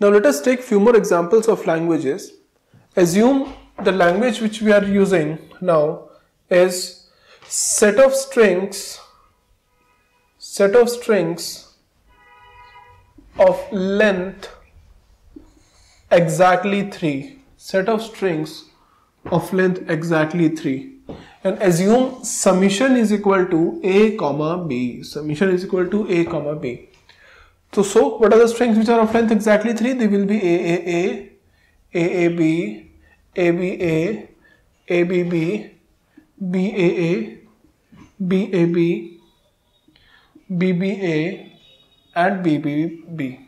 Now let us take few more examples of languages. Assume the language which we are using now is set of strings of length exactly 3, set of strings of length exactly 3, and assume summation is equal to a comma b, summation is equal to a comma b. So what are the strings which are of length exactly 3? They will be a, aab, aba, abb, baa, bab, bba and bbb.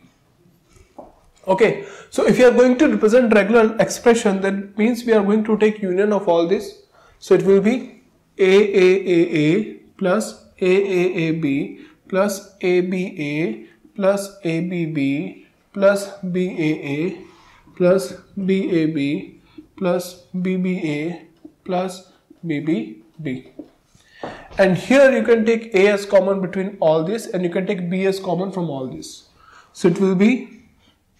Okay, so if you are going to represent regular expression, that means we are going to take union of all this. So it will be aaa plus aaab plus aba plus abb plus baa plus bab plus bba plus bbb. And here you can take A as common between all this, and you can take B as common from all this. So it will be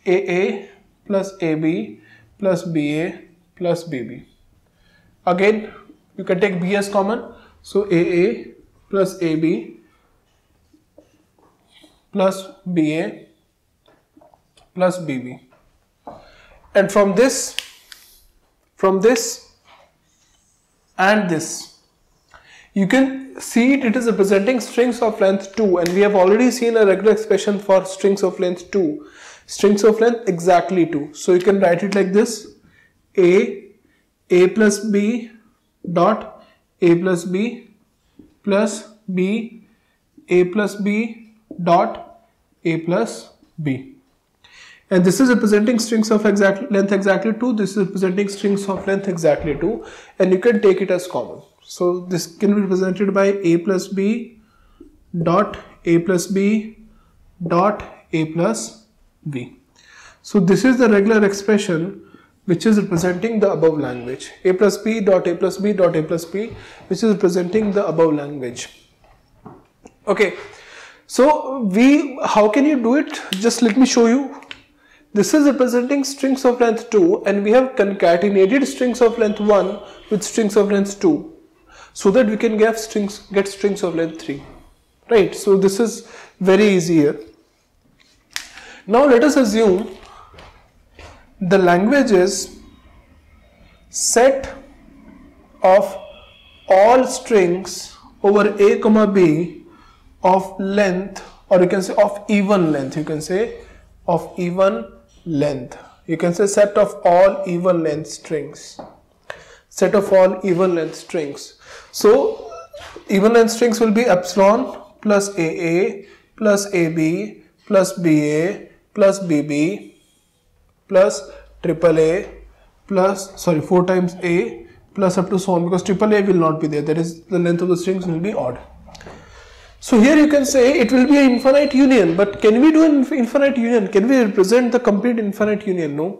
AA plus AB plus BA plus BB. Again, you can take B as common. So AA plus AB plus BA plus BB. And from this and this, you can see it is representing strings of length 2, and we have already seen a regular expression for strings of length 2. Strings of length exactly 2. So you can write it like this: A plus B dot A plus B A plus B dot A plus B. And this is representing strings of length exactly 2. This is representing strings of length exactly 2, and you can take it as common. So this can be represented by A plus B dot A plus B dot A plus B. So this is the regular expression which is representing the above language. A plus B dot A plus B dot A plus B, which is representing the above language. Okay, so how can you do it? Just let me show you. This is representing strings of length 2, and we have concatenated strings of length 1 with strings of length 2. So that we can get strings of length 3, right? So this is very easy here. Now let us assume the language is set of all strings over a comma b of length, or you can say of even length, set of all even length strings. Set of all even length strings. So even length strings will be epsilon plus AA plus AB plus BA plus BB plus AAA plus 4 times A plus up to so on, because AAA will not be there. That is, the length of the strings will be odd. So here you can say it will be an infinite union, but can we do an infinite union? Can we represent the complete infinite union? No.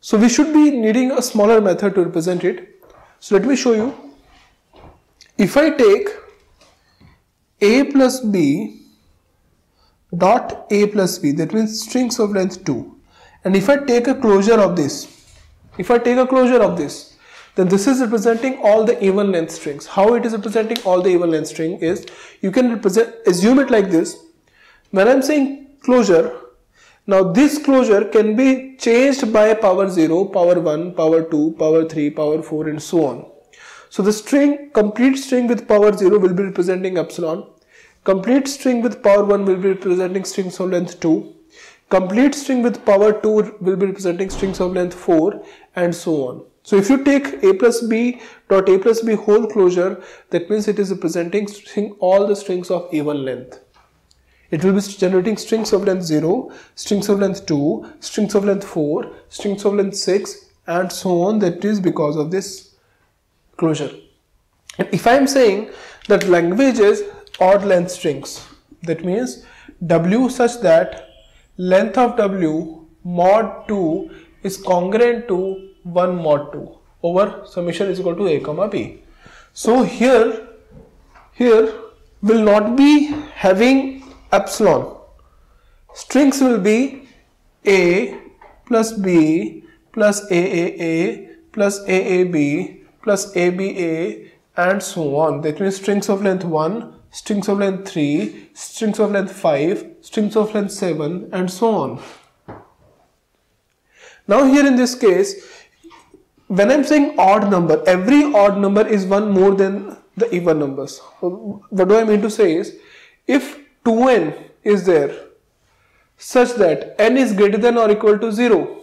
So we should be needing a smaller method to represent it. So let me show you. If I take A plus B dot A plus B, that means strings of length 2. And if I take a closure of this, then this is representing all the even length strings. How it is representing all the even length string is, you can assume it like this. When I am saying closure, now this closure can be changed by power 0, power 1, power 2, power 3, power 4 and so on. So the string, complete string with power 0 will be representing epsilon. Complete string with power 1 will be representing strings of length 2. Complete string with power 2 will be representing strings of length 4 and so on. So if you take A plus B dot A plus B whole closure, that means it is representing all the strings of even length. It will be generating strings of length 0, strings of length 2, strings of length 4, strings of length 6 and so on. That is because of this closure. And if I am saying that language is odd length strings, that means W such that length of W mod 2 is congruent to 1 mod 2 over summation is equal to a comma b. So here will not be having epsilon. Strings will be A plus B plus AAA plus AAB plus ABA and so on. That means strings of length 1, strings of length 3, strings of length 5, strings of length 7 and so on. Now here in this case, when I'm saying odd number, every odd number is one more than the even numbers. So what do I mean to say is, if 2n is there such that n is greater than or equal to 0,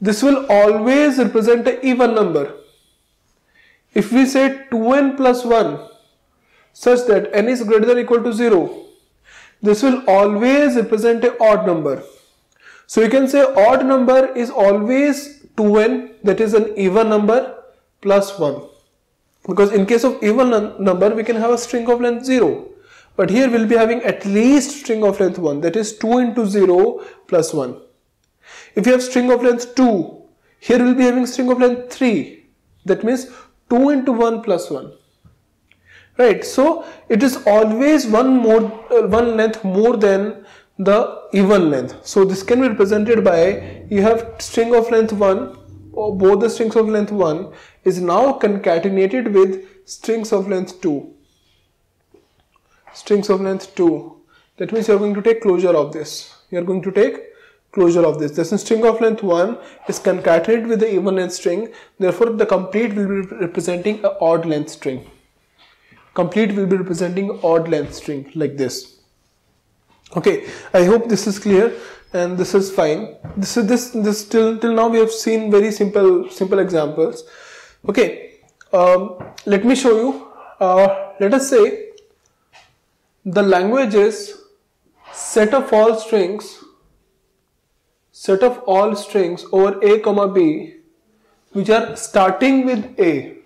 this will always represent an even number. If we say 2n plus 1 such that n is greater than or equal to 0, this will always represent an odd number. So you can say odd number is always 2n, that is an even number, plus 1. Because in case of even number we can have a string of length 0. But here we will be having at least string of length 1, that is 2 into 0 plus 1. If you have string of length 2, here we will be having string of length 3, that means 2 into 1 plus 1. Right, so it is always one length more than the even length. So this can be represented by, you have string of length 1, or both the strings of length 1 is now concatenated with strings of length 2. Strings of length 2. That means you are going to take closure of this. This string of length 1 is concatenated with the even length string. Therefore, the complete will be representing an odd length string. Like this. Okay, I hope this is clear and this is fine. Till now we have seen very simple examples. Okay, let me show you. Let us say the language is set of all strings over a comma b, which are starting with a,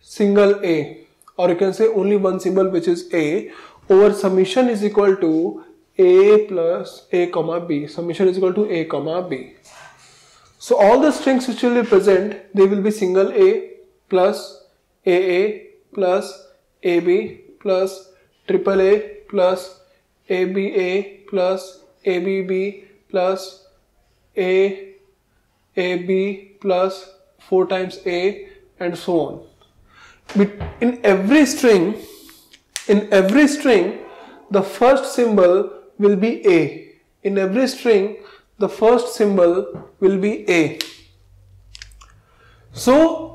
single a, or you can say only one symbol, which is a, over summation is equal to a plus a comma b. So all the strings which will be present, they will be single a plus AA plus AB plus AAA plus ABA plus ABB plus AAB plus 4 times A and so on. But in every string the first symbol will be A. So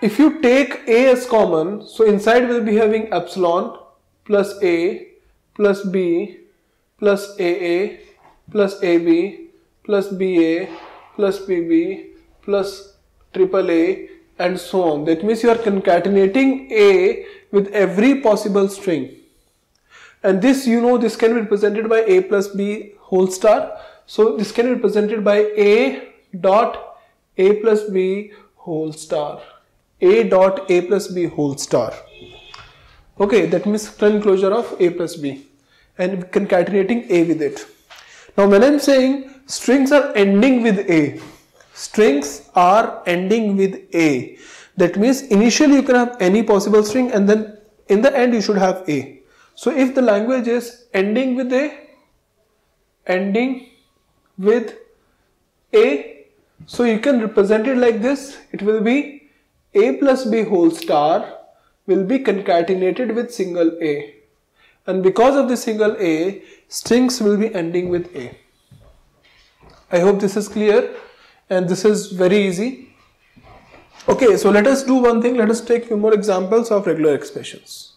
if you take a as common, so inside we will be having epsilon plus a plus b plus aa plus ab plus ba plus bb plus AAA and so on. That means you are concatenating a with every possible string. And this, you know, this can be represented by a plus b whole star. So this can be represented by a dot a plus b whole star. Okay, that means current closure of a plus b and concatenating a with it. Now when I am saying strings are ending with a, that means initially you can have any possible string and then in the end you should have a. So if the language is ending with a, so you can represent it like this. It will be a plus b whole star will be concatenated with single a, and because of the single a, strings will be ending with a. I hope this is clear and this is very easy. Okay, so let us do one thing. Let us take few more examples of regular expressions.